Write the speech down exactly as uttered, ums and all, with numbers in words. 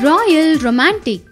Royal Romantic.